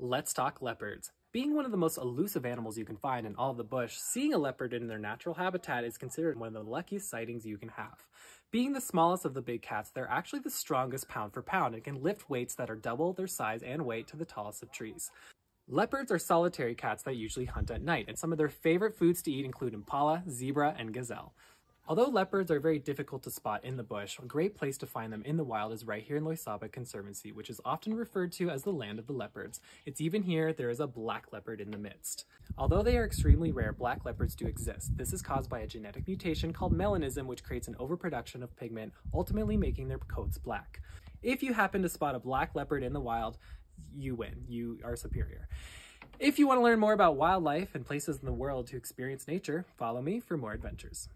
Let's talk leopards. Being one of the most elusive animals you can find in all the bush, seeing a leopard in their natural habitat is considered one of the luckiest sightings you can have. Being the smallest of the big cats, they're actually the strongest pound for pound and can lift weights that are double their size and weight to the tallest of trees. Leopards are solitary cats that usually hunt at night, and some of their favorite foods to eat include impala, zebra, and gazelle. Although leopards are very difficult to spot in the bush, a great place to find them in the wild is right here in Loisaba Conservancy, which is often referred to as the land of the leopards. It's even here there is a black leopard in the midst. Although they are extremely rare, black leopards do exist. This is caused by a genetic mutation called melanism, which creates an overproduction of pigment, ultimately making their coats black. If you happen to spot a black leopard in the wild, you win. You are superior. If you want to learn more about wildlife and places in the world to experience nature, follow me for more adventures.